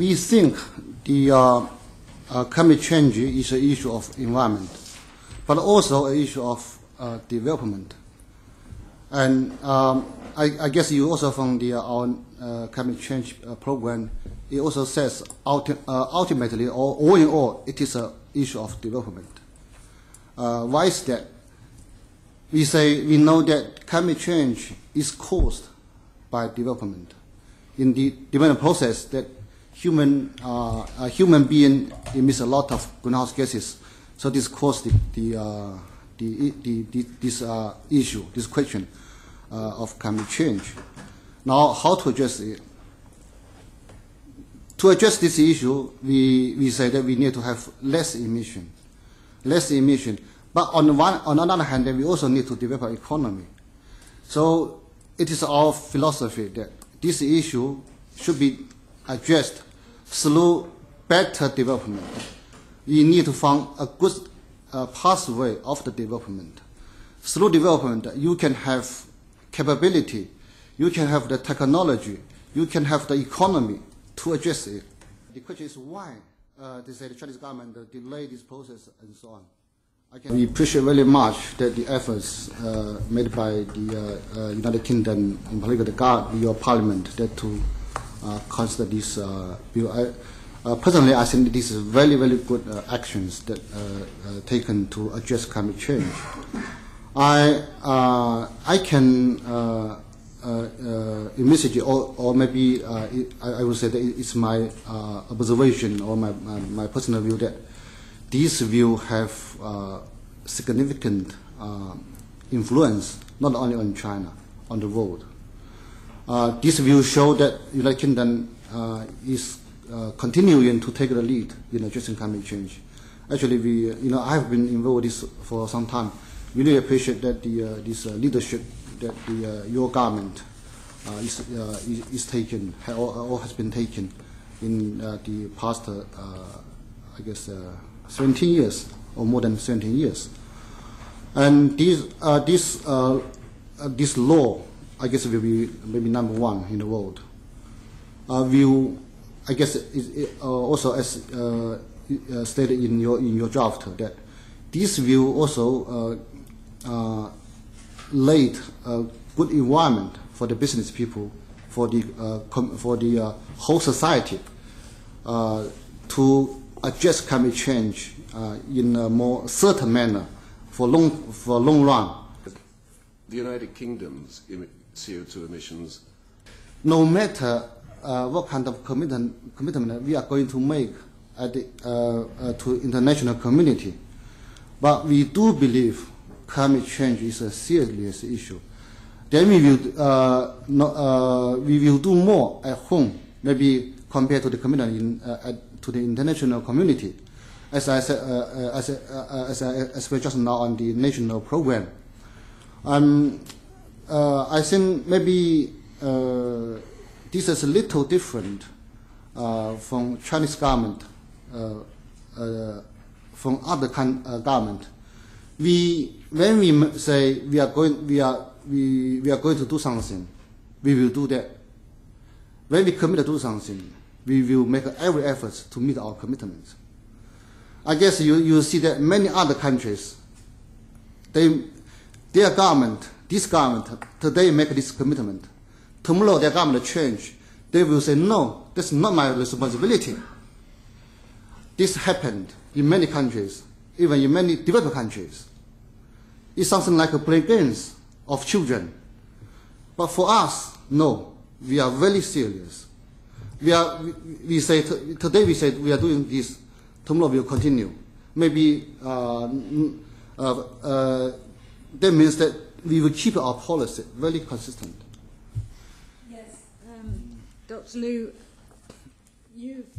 we think the climate change is an issue of environment, but also an issue of development. And I guess you also found our climate change program, it also says ultimately, or all in all, it is an issue of development. Why is that? We say we know that climate change is caused by development. In the development process, that a human being emits a lot of greenhouse gases, so this caused this issue, this question of climate change. Now, how to address it? To address this issue, we say that we need to have less emission. But on the other hand, we also need to develop an economy. So it is our philosophy that this issue should be addressed through better development. We need to find a good pathway of the development. Through development, you can have capability, you can have the technology, you can have the economy to address it. The question is why they say the Chinese government delayed this process and so on. We appreciate very much that the efforts made by the United Kingdom, in particular the your Parliament, that to consider this bill. Personally, I think this is very, very good actions that taken to address climate change. I can envisage, or maybe I would say that it's my observation or my personal view that these views have significant influence not only on China, on the world. These views show that the United Kingdom is continuing to take the lead in addressing climate change. Actually, I have been involved in this for some time. We really appreciate that this leadership that your government is taking or has been taken in the past, I guess, 17 years or more than 17 years, and this law, I guess, will be maybe #1 in the world. Will, I guess, also as stated in your draft, that this will also lay a good environment for the business people, for the whole society to address climate change in a more certain manner for long run. The United Kingdom's CO2 emissions. No matter what kind of commitment we are going to make at the, to international community, but we do believe climate change is a serious issue. Then we will do more at home, maybe compared to the commitment to the international community. As I said, as we just now on the national program, I think maybe this is a little different from Chinese government, from other government. When we say we are going to do something, we will do that. When we commit to do something, we will make every effort to meet our commitments. I guess you see that many other countries, their government, this government, today make this commitment. Tomorrow their government change. They will say, no, that's not my responsibility. This happened in many countries, even in many developed countries. It's something like a play games of children. But for us, no, we are very serious. We say today we said we are doing this. Tomorrow we will continue. Maybe that means that we will keep our policy very consistent. Yes, Dr. Liu, you've